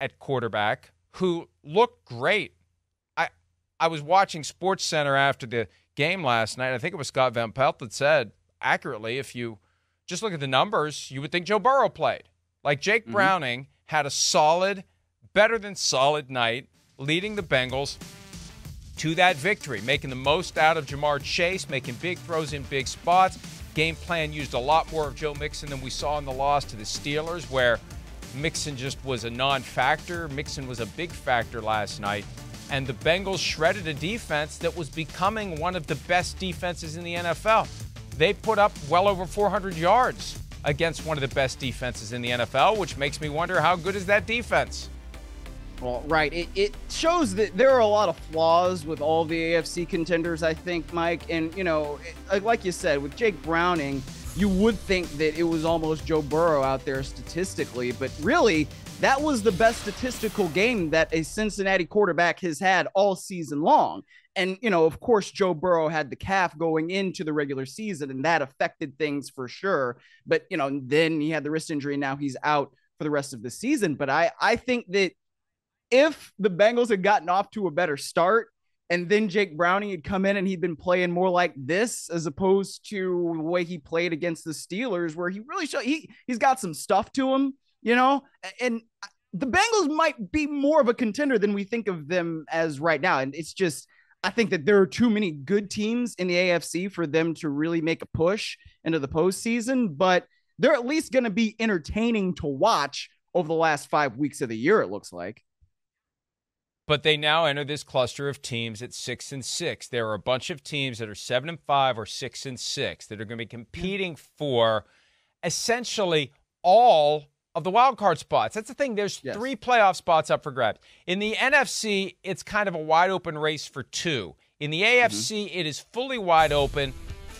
at quarterback who looked great. I was watching SportsCenter after the game last night. I think it was Scott Van Pelt that said accurately, if you just look at the numbers, you would think Joe Burrow played. Like Jake Browning had a solid, better than solid night, leading the Bengals to that victory, making the most out of Ja'Marr Chase, making big throws in big spots. Game plan used a lot more of Joe Mixon than we saw in the loss to the Steelers, where Mixon just was a non-factor. Mixon was a big factor last night. And the Bengals shredded a defense that was becoming one of the best defenses in the NFL. They put up well over 400 yards against one of the best defenses in the NFL, which makes me wonder, how good is that defense? Well, right. It shows that there are a lot of flaws with all the AFC contenders, I think, Mike. And, you know, like you said, with Jake Browning, you would think that it was almost Joe Burrow out there statistically, but really, that was the best statistical game that a Cincinnati quarterback has had all season long. And, you know, of course, Joe Burrow had the calf going into the regular season, and that affected things for sure. But, you know, then he had the wrist injury, and now he's out for the rest of the season. But I think that if the Bengals had gotten off to a better start, and then Jake Browning had come in and he'd been playing more like this, as opposed to the way he played against the Steelers, where he really showed he's got some stuff to him. You know, and the Bengals might be more of a contender than we think of them as right now. And it's just, I think that there are too many good teams in the AFC for them to really make a push into the postseason, but they're at least going to be entertaining to watch over the last 5 weeks of the year, it looks like. But they now enter this cluster of teams at 6-6. There are a bunch of teams that are 7-5 or 6-6 that are going to be competing for essentially all of the wild card spots. That's the thing. There's three playoff spots up for grabs. In the NFC, it's kind of a wide open race for two. In the AFC, it is fully wide open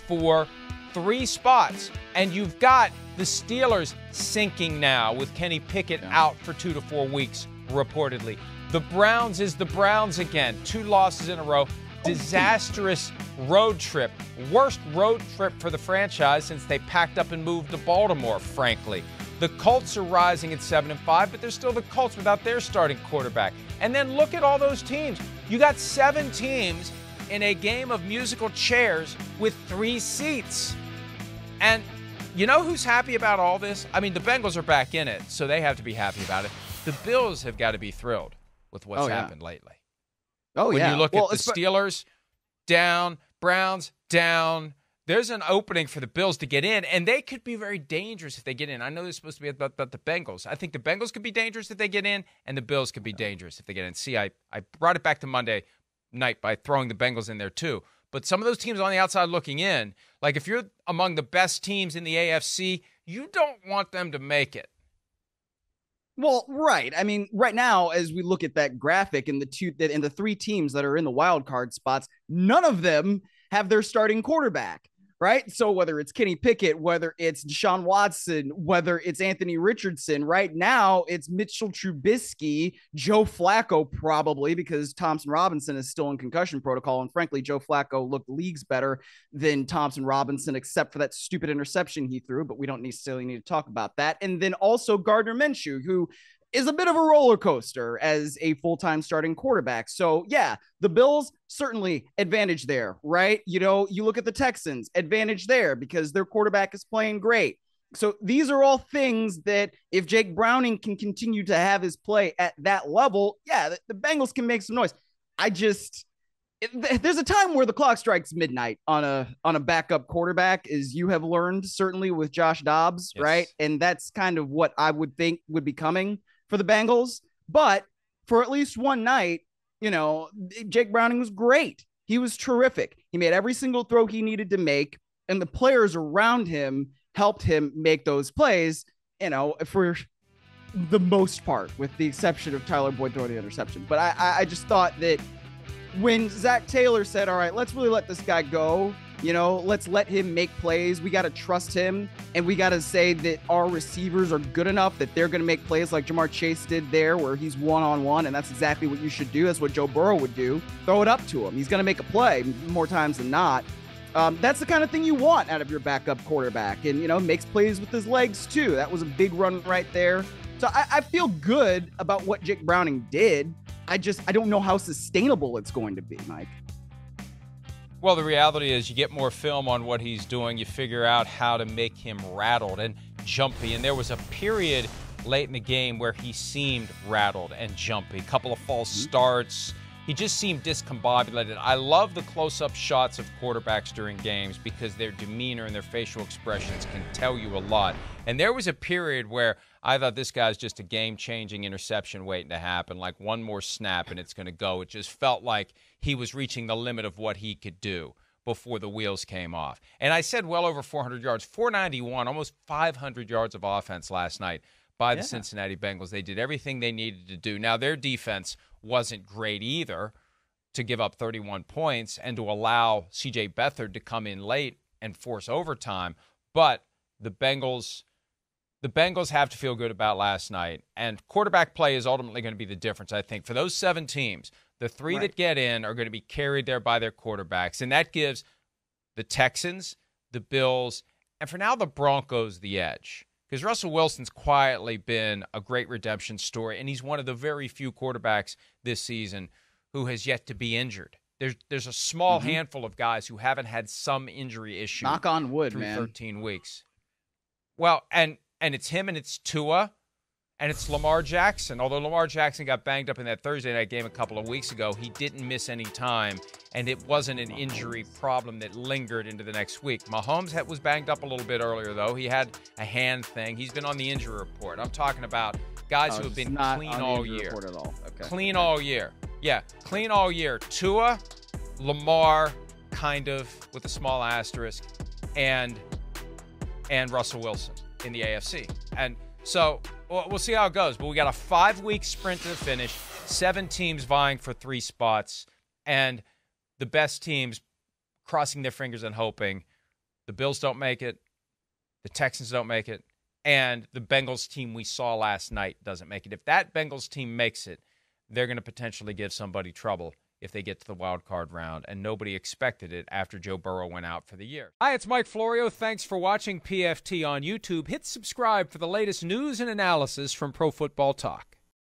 for three spots. And you've got the Steelers sinking now with Kenny Pickett out for 2 to 4 weeks, reportedly. The Browns is the Browns again. 2 losses in a row. Disastrous road trip. Worst road trip for the franchise since they packed up and moved to Baltimore, frankly. The Colts are rising at 7-5, but they're still the Colts without their starting quarterback. And then look at all those teams. You got 7 teams in a game of musical chairs with 3 seats. And you know who's happy about all this? I mean, the Bengals are back in it, so they have to be happy about it. The Bills have got to be thrilled with what's happened lately. When you look at the Steelers down, Browns down, there's an opening for the Bills to get in, and they could be very dangerous if they get in. I know they're supposed to be about the Bengals. I think the Bengals could be dangerous if they get in, and the Bills could be dangerous if they get in. See, I brought it back to Monday night by throwing the Bengals in there too. But some of those teams on the outside looking in, like if you're among the best teams in the AFC, you don't want them to make it. Well, right. I mean, right now, as we look at that graphic and the 3 teams that are in the wild card spots, none of them have their starting quarterback. Right. So whether it's Kenny Pickett, whether it's Deshaun Watson, whether it's Anthony Richardson, right now it's Mitchell Trubisky, Joe Flacco, probably, because Thompson Robinson is still in concussion protocol. And frankly, Joe Flacco looked leagues better than Thompson Robinson, except for that stupid interception he threw. But we don't necessarily need to talk about that. And then also Gardner Minshew, who is a bit of a roller coaster as a full-time starting quarterback. So yeah, the Bills certainly advantage there, right? You know, you look at the Texans, advantage there because their quarterback is playing great. So these are all things that if Jake Browning can continue to have his play at that level, yeah, the Bengals can make some noise. There's a time where the clock strikes midnight on a backup quarterback, as you have learned, certainly with Josh Dobbs, right? And that's kind of what I would think would be coming for the Bengals. But for at least one night, you know, Jake Browning was great. He was terrific. He made every single throw he needed to make, and the players around him helped him make those plays, you know, for the most part, with the exception of Tyler Boyd throwing the interception. But I just thought that when Zach Taylor said, all right, let's really let this guy go, you know, let's let him make plays. We got to trust him, and we got to say that our receivers are good enough that they're going to make plays like Ja'Marr Chase did there, where he's one-on-one, and that's exactly what you should do. That's what Joe Burrow would do. Throw it up to him. He's going to make a play more times than not. That's the kind of thing you want out of your backup quarterback, and, you know, makes plays with his legs too. That was a big run right there So I feel good about what Jake Browning did. I don't know how sustainable it's going to be, Mike. Well, the reality is you get more film on what he's doing. You figure out how to make him rattled and jumpy. And there was a period late in the game where he seemed rattled and jumpy. A couple of false starts. He just seemed discombobulated. I love the close-up shots of quarterbacks during games because their demeanor and their facial expressions can tell you a lot. And there was a period where I thought this guy's just a game-changing interception waiting to happen, like one more snap and it's going to go. It just felt like he was reaching the limit of what he could do before the wheels came off. And I said well over 400 yards, 491, almost 500 yards of offense last night by the Cincinnati Bengals. They did everything they needed to do. Now, their defense wasn't great either, to give up 31 points and to allow CJ Beathard to come in late and force overtime. But the Bengals have to feel good about last night. And quarterback play is ultimately going to be the difference, I think. For those seven teams, the three that get in are going to be carried there by their quarterbacks. And that gives the Texans, the Bills, and for now the Broncos the edge. Because Russell Wilson's quietly been a great redemption story, and he's one of the very few quarterbacks this season who has yet to be injured. There's a small handful of guys who haven't had some injury issue. Knock on wood, man. 13 weeks. Well, and it's him, and it's Tua, and it's Lamar Jackson. Although Lamar Jackson got banged up in that Thursday night game a couple of weeks ago, he didn't miss any time, and it wasn't an injury problem that lingered into the next week. Mahomes was banged up a little bit earlier, though. He had a hand thing. He's been on the injury report. I'm talking about guys who have been clean all year. At all. Okay. Clean all year. Yeah, clean all year. Tua, Lamar, kind of, with a small asterisk, and Russell Wilson in the AFC. And so we'll see how it goes, but we got a 5-week sprint to the finish, 7 teams vying for 3 spots, and the best teams crossing their fingers and hoping. The Bills don't make it, the Texans don't make it, and the Bengals team we saw last night doesn't make it. If that Bengals team makes it, they're going to potentially give somebody trouble if they get to the wild card round, and nobody expected it after Joe Burrow went out for the year. Hi, it's Mike Florio. Thanks for watching PFT on YouTube. Hit subscribe for the latest news and analysis from Pro Football Talk.